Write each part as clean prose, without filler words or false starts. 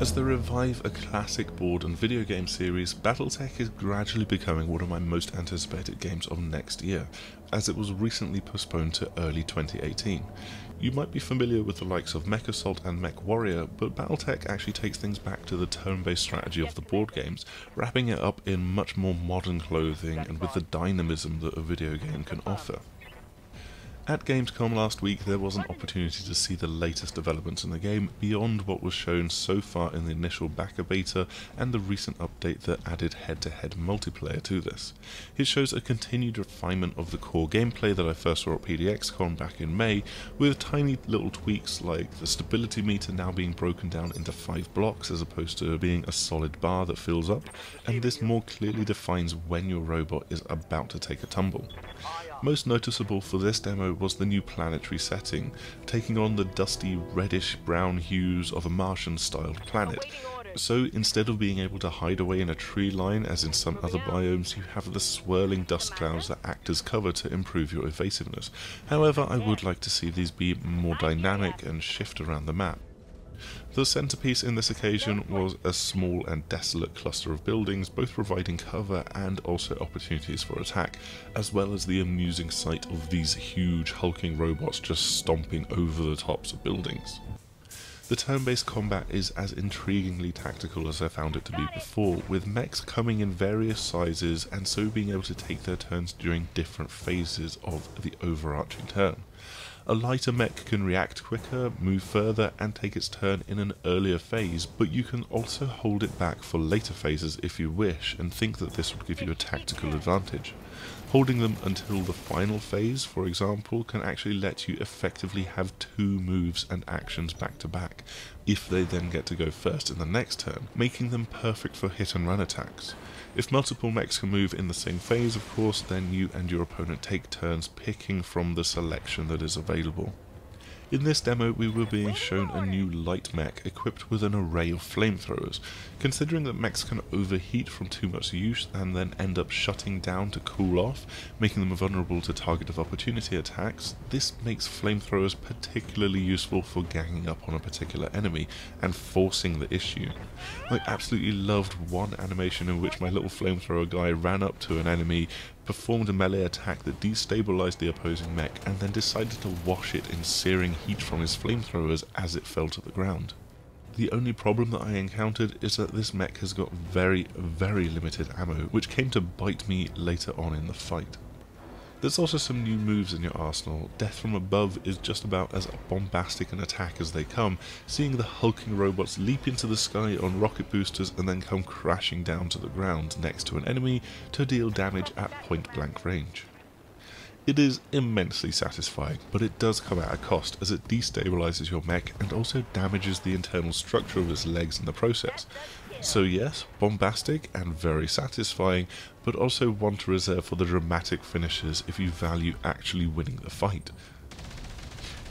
As they revive a classic board and video game series, BattleTech is gradually becoming one of my most anticipated games of next year, as it was recently postponed to early 2018. You might be familiar with the likes of MechAssault and MechWarrior, but BattleTech actually takes things back to the turn-based strategy of the board games, wrapping it up in much more modern clothing and with the dynamism that a video game can offer. At Gamescom last week, there was an opportunity to see the latest developments in the game beyond what was shown so far in the initial backer beta and the recent update that added head-to-head multiplayer to this. It shows a continued refinement of the core gameplay that I first saw at PDXCon back in May, with tiny little tweaks like the stability meter now being broken down into 5 blocks as opposed to being a solid bar that fills up, and this more clearly defines when your robot is about to take a tumble. Most noticeable for this demo was the new planetary setting, taking on the dusty reddish-brown hues of a Martian-styled planet. So instead of being able to hide away in a tree line as in some other biomes, you have the swirling dust clouds that act as cover to improve your evasiveness. However, I would like to see these be more dynamic and shift around the map. The centerpiece in this occasion was a small and desolate cluster of buildings, both providing cover and also opportunities for attack, as well as the amusing sight of these huge hulking robots just stomping over the tops of buildings. The turn-based combat is as intriguingly tactical as I found it to be before, with mechs coming in various sizes and so being able to take their turns during different phases of the overarching turn. A lighter mech can react quicker, move further, and take its turn in an earlier phase, but you can also hold it back for later phases if you wish and think that this would give you a tactical advantage. Holding them until the final phase, for example, can actually let you effectively have 2 moves and actions back to back, if they then get to go first in the next turn, making them perfect for hit and run attacks. If multiple mechs can move in the same phase, of course, then you and your opponent take turns picking from the selection that is available. In this demo, we were being shown a new light mech equipped with an array of flamethrowers. Considering that mechs can overheat from too much use and then end up shutting down to cool off, making them vulnerable to target of opportunity attacks, this makes flamethrowers particularly useful for ganging up on a particular enemy and forcing the issue. I absolutely loved one animation in which my little flamethrower guy ran up to an enemy, performed a melee attack that destabilized the opposing mech and then decided to wash it in searing heat from his flamethrowers as it fell to the ground. The only problem that I encountered is that this mech has got very, very limited ammo, which came to bite me later on in the fight. There's also some new moves in your arsenal. Death from above is just about as bombastic an attack as they come, seeing the hulking robots leap into the sky on rocket boosters and then come crashing down to the ground next to an enemy to deal damage at point blank range. It is immensely satisfying, but it does come at a cost as it destabilizes your mech and also damages the internal structure of its legs in the process. So yes, bombastic and very satisfying, but also one to reserve for the dramatic finishes if you value actually winning the fight.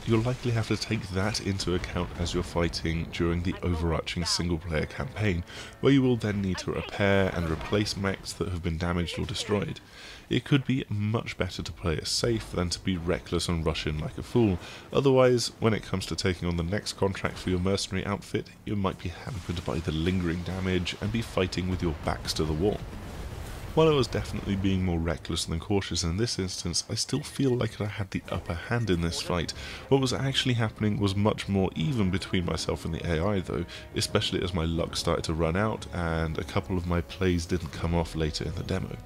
You'll likely have to take that into account as you're fighting during the overarching single-player campaign, where you will then need to repair and replace mechs that have been damaged or destroyed. It could be much better to play it safe than to be reckless and rush in like a fool, otherwise when it comes to taking on the next contract for your mercenary outfit, you might be hampered by the lingering damage and be fighting with your backs to the wall. While I was definitely being more reckless than cautious in this instance, I still feel like I had the upper hand in this fight. What was actually happening was much more even between myself and the AI though, especially as my luck started to run out and a couple of my plays didn't come off later in the demo.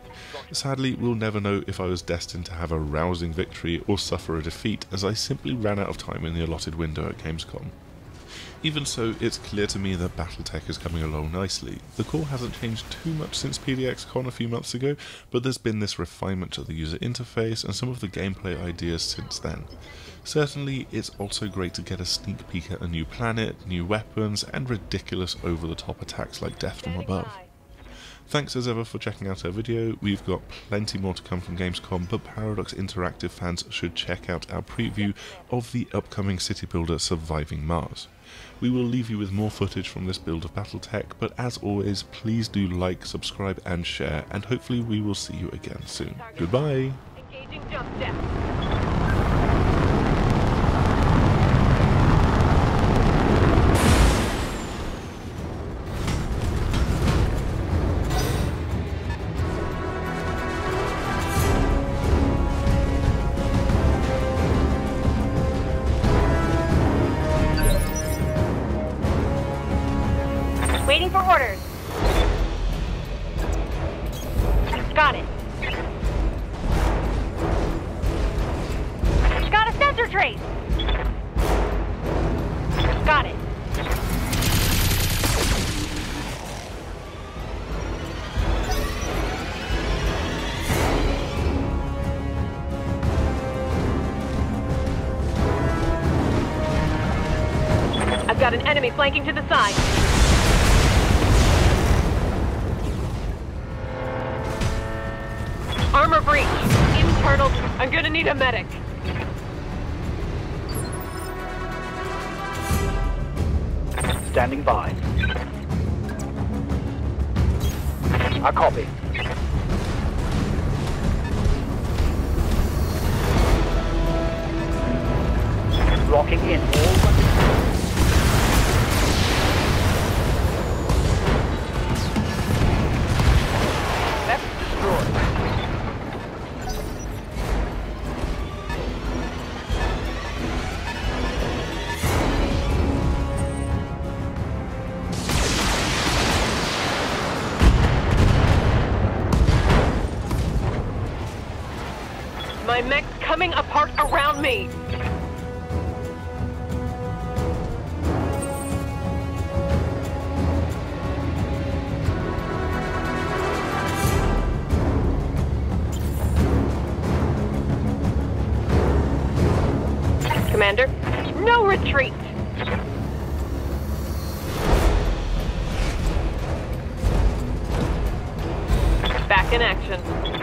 Sadly, we'll never know if I was destined to have a rousing victory or suffer a defeat, as I simply ran out of time in the allotted window at Gamescom. Even so, it's clear to me that BattleTech is coming along nicely. The core hasn't changed too much since PDXCon a few months ago, but there's been this refinement to the user interface and some of the gameplay ideas since then. Certainly, it's also great to get a sneak peek at a new planet, new weapons, and ridiculous over-the-top attacks like Death from Above. Thanks as ever for checking out our video. We've got plenty more to come from Gamescom, but Paradox Interactive fans should check out our preview of the upcoming city builder Surviving Mars. We will leave you with more footage from this build of BattleTech, but as always, please do like, subscribe and share, and hopefully we will see you again soon. Goodbye! for orders. Got it. Got a sensor trace. Got it. I've got an enemy flanking to the side. Armor breach. Internal. I'm gonna need a medic. Standing by. I copy. Locking in all. That's destroyed. My mech's coming apart around me! Commander, no retreat! Back in action.